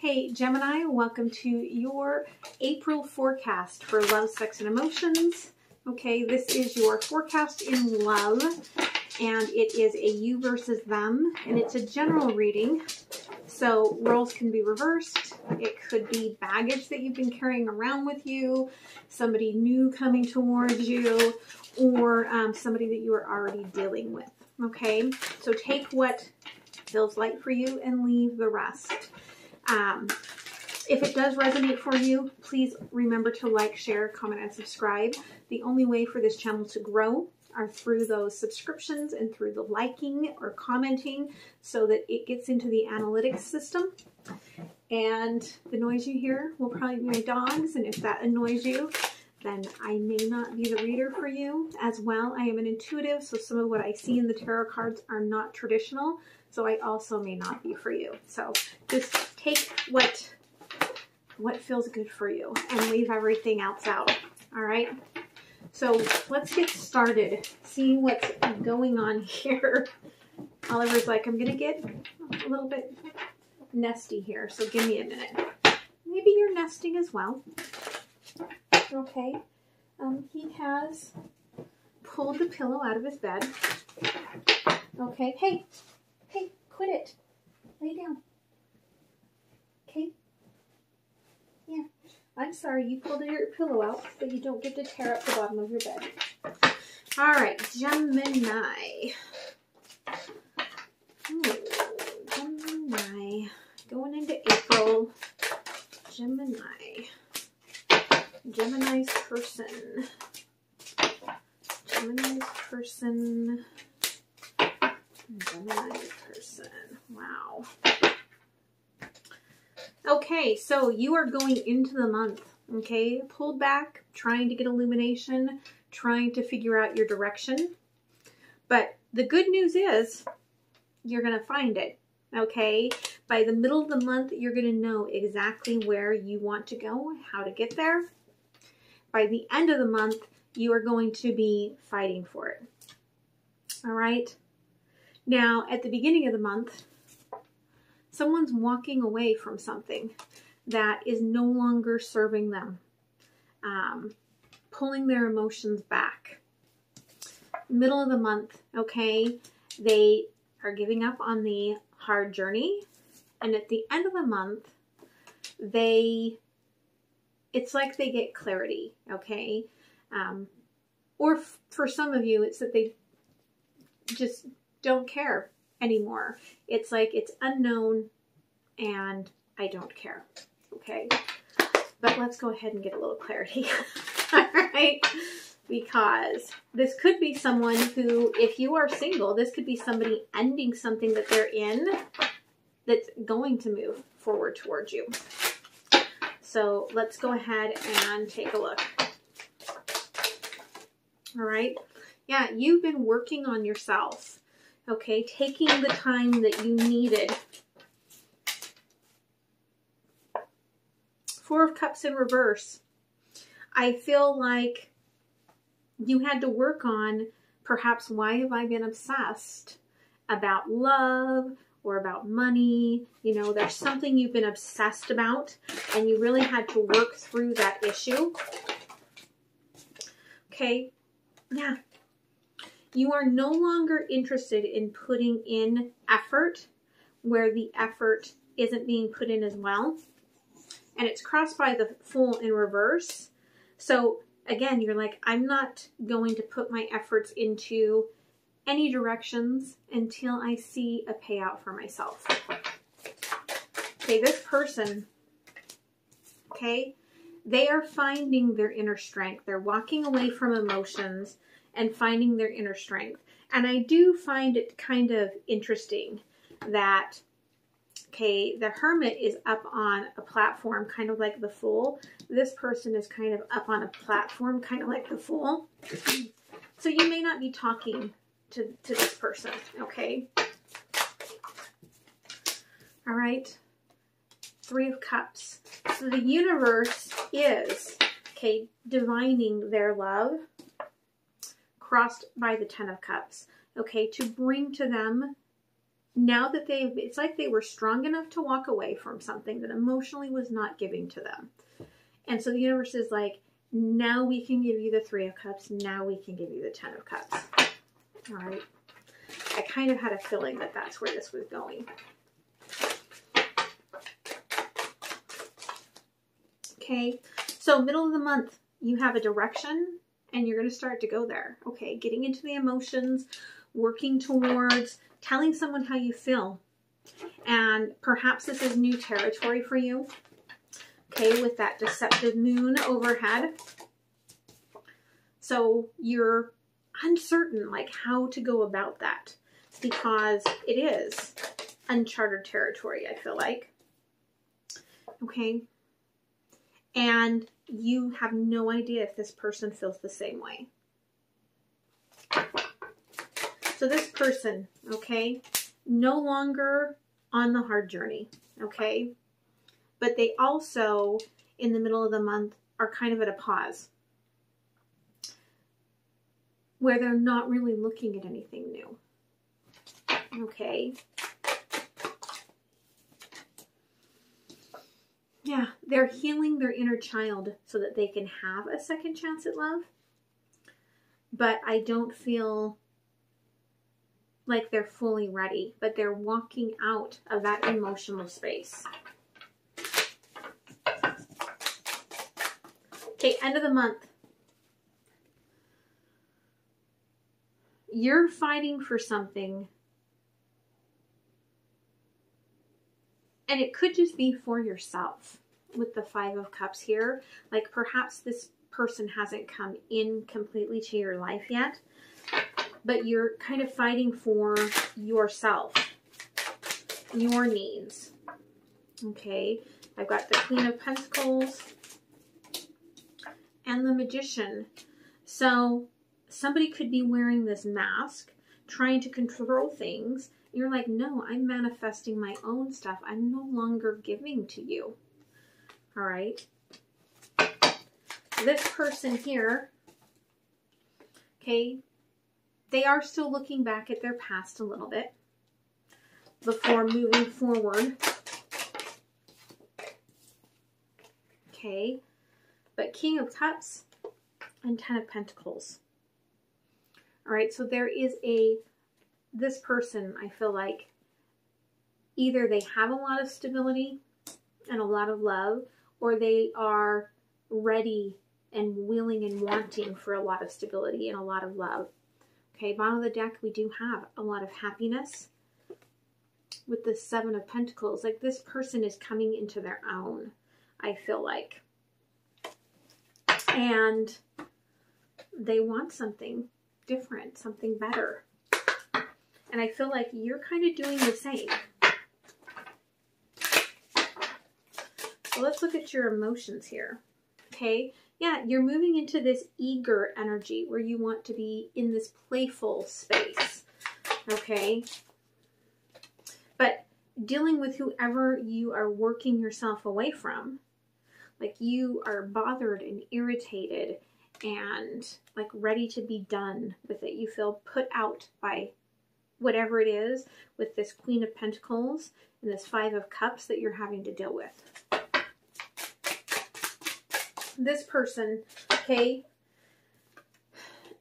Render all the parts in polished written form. Hey Gemini, welcome to your April forecast for love, sex, and emotions. Okay, this is your forecast in love, and it is a you versus them, and it's a general reading. So roles can be reversed. It could be baggage that you've been carrying around with you, somebody new coming towards you, or somebody that you are already dealing with. Okay, so take what feels light for you and leave the rest. If it does resonate for you, please remember to like, share, comment, and subscribe. The only way for this channel to grow are through those subscriptions and through the liking or commenting so that it gets into the analytics system. And the noise you hear will probably be my dogs, and if that annoys you, then I may not be the reader for you. As well, I am an intuitive, so some of what I see in the tarot cards are not traditional, so I also may not be for you. So just take what feels good for you and leave everything else out, all right? So let's get started, see what's going on here. Oliver's like, I'm gonna get a little bit nesty here, so give me a minute. Maybe you're nesting as well. Okay, he has pulled the pillow out of his bed. Okay, hey, quit it. Lay down. Okay? Yeah. I'm sorry you pulled your pillow out, but you don't get to tear up the bottom of your bed. All right, Gemini. Ooh, Gemini. Going into April. Gemini. Gemini's person. Gemini's person. Gemini's person. Wow. Okay, so you are going into the month, okay? Pulled back, trying to get illumination, trying to figure out your direction. But the good news is you're going to find it, okay? By the middle of the month, you're going to know exactly where you want to go, how to get there. By the end of the month, you are going to be fighting for it, all right? Now, at the beginning of the month, someone's walking away from something that is no longer serving them, pulling their emotions back. Middle of the month, okay, they are giving up on the hard journey, and at the end of the month, it's like they get clarity, okay? Or for some of you, it's that they just don't care anymore. It's like it's unknown and I don't care. Okay. But let's go ahead and get a little clarity. All right. Because this could be someone who, if you are single, this could be somebody ending something that they're in that's going to move forward towards you. So let's go ahead and take a look. All right. Yeah. You've been working on yourself. Okay, taking the time that you needed. Four of Cups in reverse. I feel like you had to work on perhaps why have I been obsessed about love or about money. You know, there's something you've been obsessed about and you really had to work through that issue. Okay, yeah. You are no longer interested in putting in effort where the effort isn't being put in as well. And it's crossed by the Fool in reverse. So again, you're like, I'm not going to put my efforts into any directions until I see a payout for myself. Okay, this person, okay, they are finding their inner strength. They're walking away from emotions and finding their inner strength. And I do find it kind of interesting that, okay, the Hermit is up on a platform, kind of like the Fool. This person is kind of up on a platform, kind of like the Fool. So you may not be talking to this person, okay? All right, Three of Cups. So the universe is, okay, divining their love, crossed by the Ten of Cups, okay, to bring to them now that they've, it's like they were strong enough to walk away from something that emotionally was not giving to them. And so the universe is like, now we can give you the 3 of Cups. Now we can give you the 10 of Cups. All right. I kind of had a feeling that that's where this was going. Okay. So middle of the month, you have a direction and you're going to start to go there. Okay. Getting into the emotions, working towards telling someone how you feel. And perhaps this is new territory for you. Okay, with that deceptive moon overhead. So you're uncertain like how to go about that because it is uncharted territory, I feel like. Okay. And you have no idea if this person feels the same way. So this person, okay, no longer on the hard journey, okay? But they also, in the middle of the month, are kind of at a pause where they're not really looking at anything new. Okay. Yeah, they're healing their inner child so that they can have a second chance at love. But I don't feel like they're fully ready, but they're walking out of that emotional space. Okay, end of the month. You're fighting for something. And it could just be for yourself with the 5 of Cups here. Like perhaps this person hasn't come in completely to your life yet, but you're kind of fighting for yourself, your needs. Okay, I've got the Queen of Pentacles and the Magician. So somebody could be wearing this mask, trying to control things. You're like, no, I'm manifesting my own stuff. I'm no longer giving to you. All right. This person here, okay, they are still looking back at their past a little bit before moving forward. Okay. But King of Cups and 10 of Pentacles. All right, so there is a, this person, I feel like either they have a lot of stability and a lot of love, or they are ready and willing and wanting for a lot of stability and a lot of love. Okay, bottom of the deck, we do have a lot of happiness with the 7 of Pentacles. Like this person is coming into their own, I feel like. And they want something different, something better. And I feel like you're kind of doing the same. So let's look at your emotions here. Okay. Yeah, you're moving into this eager energy where you want to be in this playful space. Okay. But dealing with whoever you are working yourself away from, like you are bothered and irritated and like ready to be done with it. You feel put out by whatever it is with this Queen of Pentacles and this 5 of Cups that you're having to deal with. This person, okay,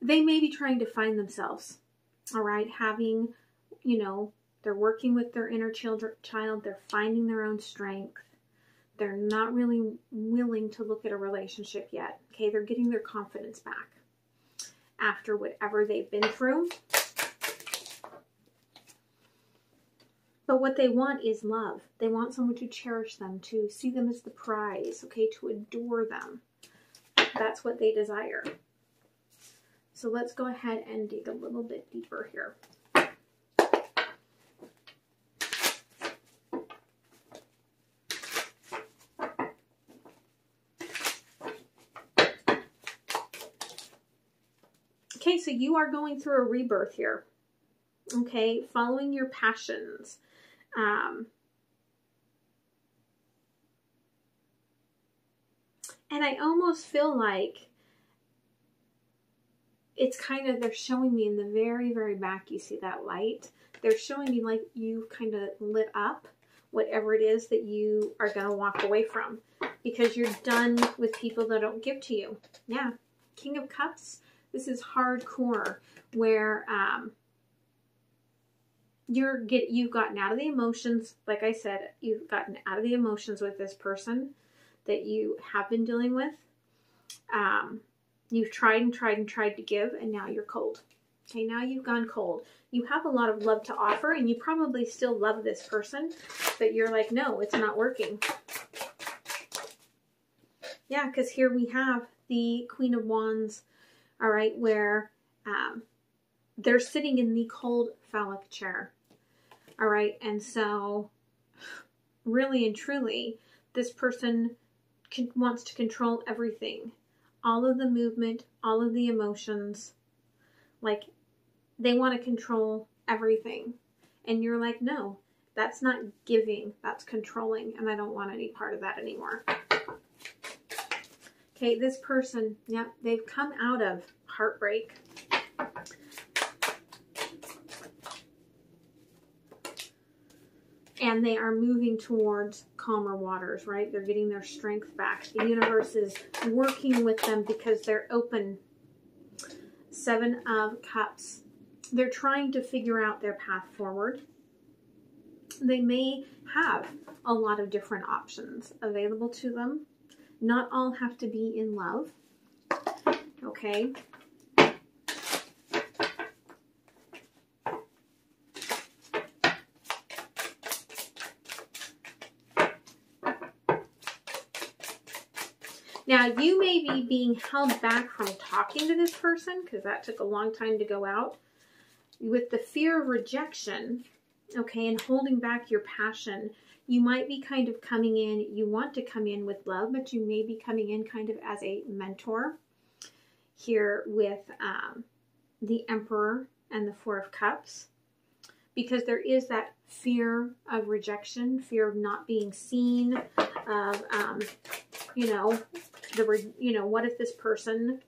they may be trying to find themselves, all right? Having, you know, they're working with their inner child, they're finding their own strength. They're not really willing to look at a relationship yet. Okay, they're getting their confidence back after whatever they've been through. But what they want is love. They want someone to cherish them, to see them as the prize, okay, to adore them. That's what they desire. So let's go ahead and dig a little bit deeper here. Okay, so you are going through a rebirth here, okay, following your passions. And I almost feel like it's kind of, they're showing me in the very, very back, you see that light? They're showing me like you've kind of lit up whatever it is that you are going to walk away from, because you're done with people that don't give to you. Yeah. King of Cups. This is hardcore, where you've gotten out of the emotions. Like I said, you've gotten out of the emotions with this person that you have been dealing with. You've tried and tried and tried to give, and now you're cold. Okay, now you've gone cold. You have a lot of love to offer, and you probably still love this person, but you're like, no, it's not working. Yeah, because here we have the Queen of Wands, all right, where they're sitting in the cold phallic chair, all right? And so really and truly, this person wants to control everything, all of the movement, all of the emotions. Like, they want to control everything. And you're like, no, that's not giving, that's controlling. And I don't want any part of that anymore. Okay, this person, yeah, they've come out of heartbreak. And they are moving towards calmer waters, right? They're getting their strength back. The universe is working with them because they're open. Seven of Cups. They're trying to figure out their path forward. They may have a lot of different options available to them. Not all have to be in love. Okay. Now, you may be being held back from talking to this person because that took a long time to go out, with the fear of rejection, okay, and holding back your passion. You might be kind of coming in, you want to come in with love, but you may be coming in kind of as a mentor here with the Emperor and the Four of Cups, because there is that fear of rejection, fear of not being seen, of, what if this person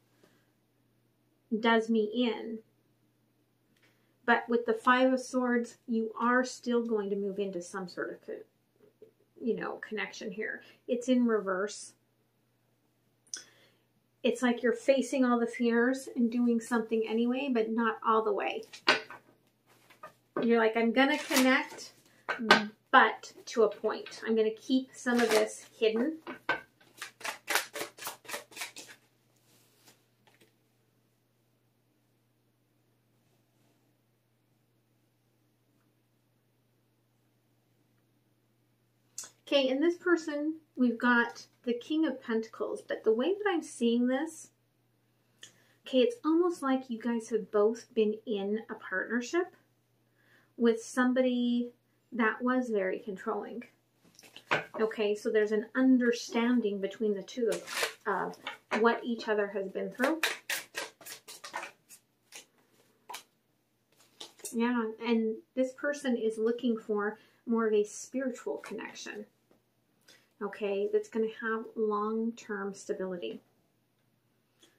does me in? But with the Five of Swords, you are still going to move into some sort of, connection here. It's in reverse. It's like you're facing all the fears and doing something anyway, but not all the way. You're like, I'm going to connect, but to a point. I'm going to keep some of this hidden. Okay, and this person, we've got the King of Pentacles, but the way that I'm seeing this, okay, it's almost like you guys have both been in a partnership with somebody that was very controlling. Okay, so there's an understanding between the two of what each other has been through. Yeah, and this person is looking for more of a spiritual connection. Okay, that's going to have long-term stability.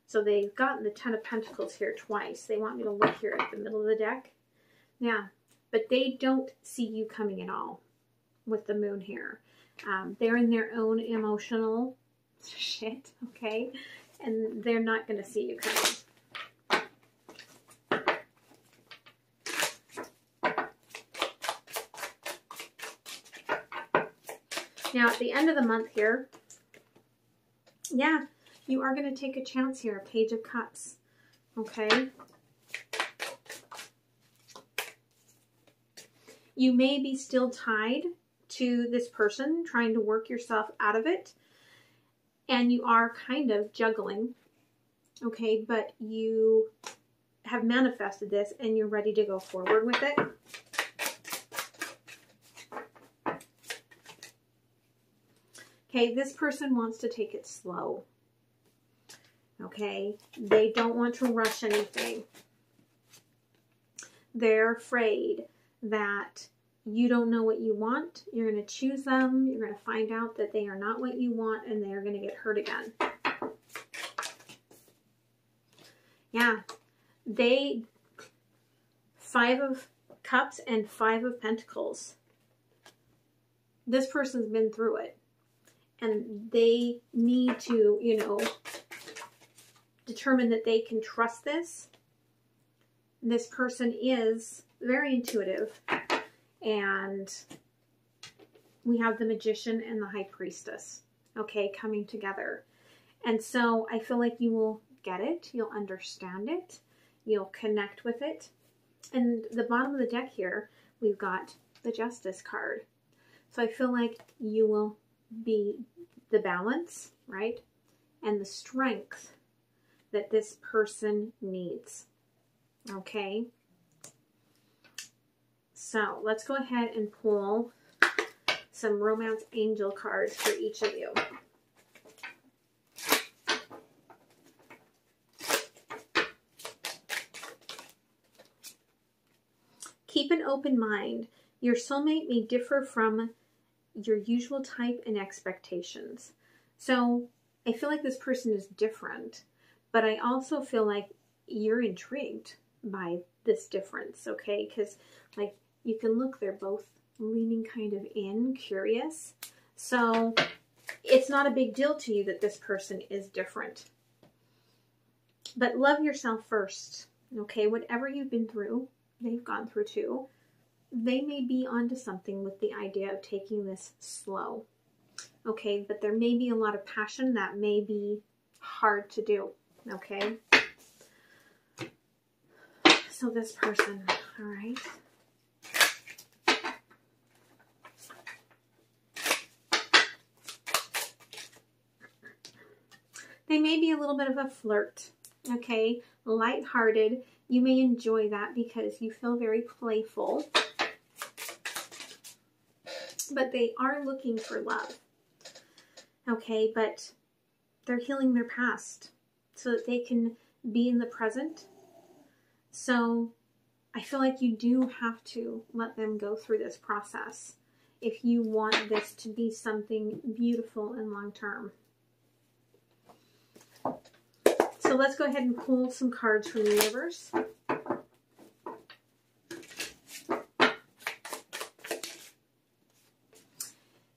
So they've gotten the Ten of Pentacles here twice. They want me to look here at the middle of the deck. Yeah, but they don't see you coming at all with the Moon here. They're in their own emotional shit, okay? And they're not going to see you coming. Now, at the end of the month here, yeah, you are going to take a chance here. Page of Cups, okay? You may be still tied to this person, trying to work yourself out of it, and you are kind of juggling, okay? But you have manifested this, and you're ready to go forward with it. Okay, this person wants to take it slow, okay? They don't want to rush anything. They're afraid that you don't know what you want. You're going to choose them. You're going to find out that they are not what you want, and they're going to get hurt again. Yeah, they Five of Cups and Five of Pentacles. This person's been through it, and they need to, you know, determine that they can trust this. This person is very intuitive, and we have the Magician and the High Priestess, okay, coming together. And so I feel like you will get it, you'll understand it, you'll connect with it. And the bottom of the deck here, we've got the Justice card. So I feel like you will be the balance, right? And the strength that this person needs. Okay. So let's go ahead and pull some Romance Angel cards for each of you. Keep an open mind. Your soulmate may differ from your usual type and expectations. So I feel like this person is different, but I also feel like you're intrigued by this difference, okay? Because, like, you can look, they're both leaning kind of in, curious. So it's not a big deal to you that this person is different. But love yourself first, okay? Whatever you've been through, they've gone through too. They may be onto something with the idea of taking this slow, okay? But there may be a lot of passion that may be hard to do, okay? So this person, all right? They may be a little bit of a flirt, okay? Lighthearted. You may enjoy that because you feel very playful. But they are looking for love, okay? But they're healing their past so that they can be in the present. So I feel like you do have to let them go through this process if you want this to be something beautiful and long-term. So let's go ahead and pull some cards from the universe.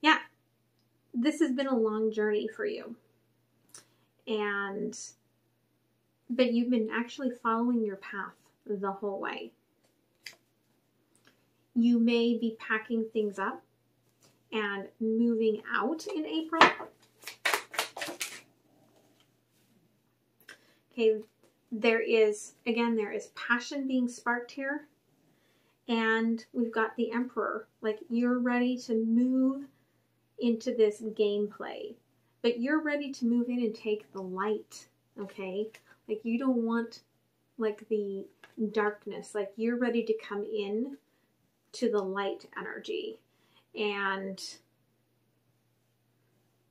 Yeah, this has been a long journey for you. But you've been actually following your path the whole way. You may be packing things up and moving out in April. Okay, there is, again, there is passion being sparked here. And we've got the Emperor. Like, you're ready to move into this gameplay. But you're ready to move in and take the light, okay? Like, you don't want, like, the darkness. Like, you're ready to come in to the light energy. And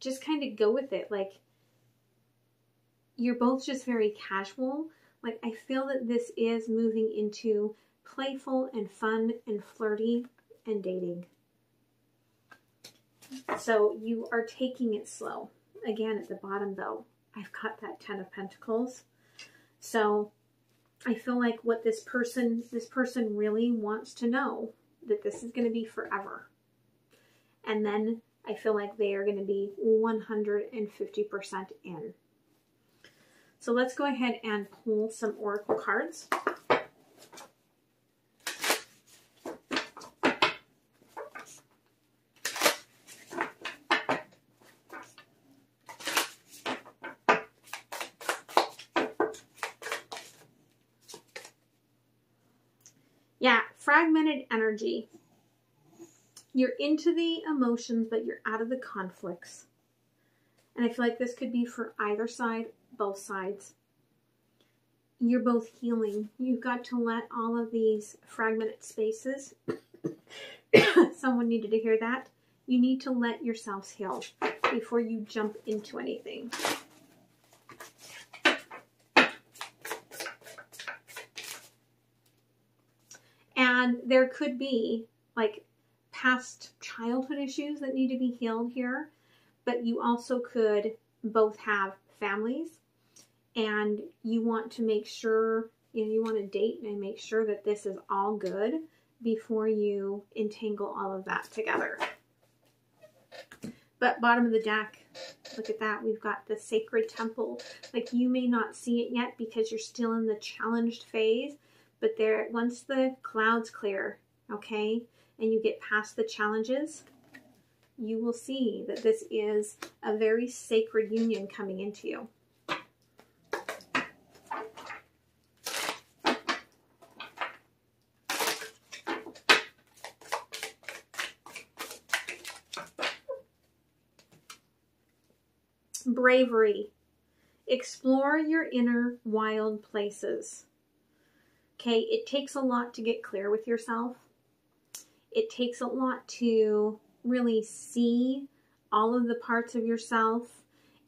just kind of go with it. Like, you're both just very casual. Like, I feel that this is moving into playful and fun and flirty and dating. So you are taking it slow. Again, at the bottom, though, I've got that Ten of Pentacles. So I feel like what this person really wants to know that this is going to be forever. And then I feel like they are going to be 150% in. So let's go ahead and pull some oracle cards. Yeah, fragmented energy. You're into the emotions, but you're out of the conflicts. And I feel like this could be for either side, both sides. You're both healing. You've got to let all of these fragmented spaces, someone needed to hear that. You need to let yourselves heal before you jump into anything. And there could be, like, past childhood issues that need to be healed here, but you also could both have families. And you want to make sure you want to date and make sure that this is all good before you entangle all of that together. But bottom of the deck, look at that. We've got the Sacred Temple. Like, you may not see it yet because you're still in the challenged phase, but there, once the clouds clear, okay, and you get past the challenges, you will see that this is a very sacred union coming into you. Bravery. Explore your inner wild places. Okay, it takes a lot to get clear with yourself. It takes a lot to really see all of the parts of yourself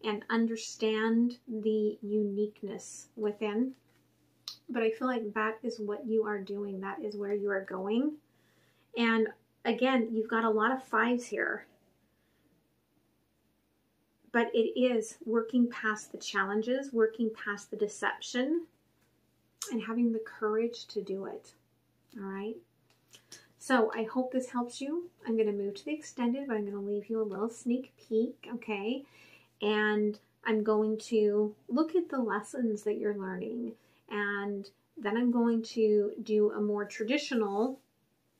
and understand the uniqueness within. But I feel like that is what you are doing. That is where you are going. And again, you've got a lot of fives here. But it is working past the challenges, working past the deception, and having the courage to do it. All right. So I hope this helps you. I'm going to move to the extended, but I'm going to leave you a little sneak peek. Okay. And I'm going to look at the lessons that you're learning. And then I'm going to do a more traditional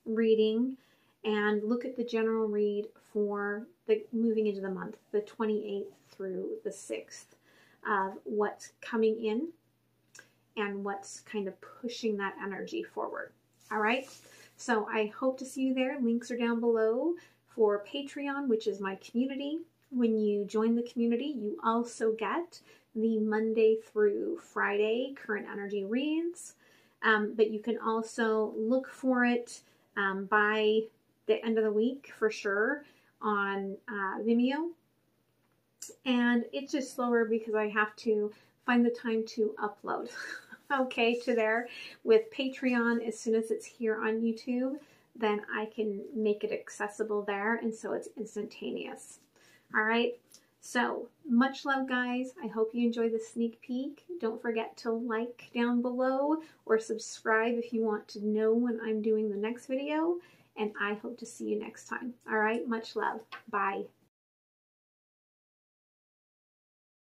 reading and look at the general read for the moving into the month, the 28th through the 6th, of what's coming in and what's kind of pushing that energy forward. All right. So I hope to see you there. Links are down below for Patreon, which is my community. When you join the community, you also get the Monday through Friday current energy reads, but you can also look for it by the end of the week for sure on Vimeo. And it's just slower because I have to find the time to upload. Okay, to there. With Patreon, as soon as it's here on YouTube, then I can make it accessible there, and so it's instantaneous. All right, so much love, guys. I hope you enjoyed the sneak peek. Don't forget to like down below or subscribe if you want to know when I'm doing the next video, and I hope to see you next time. All right, much love. Bye.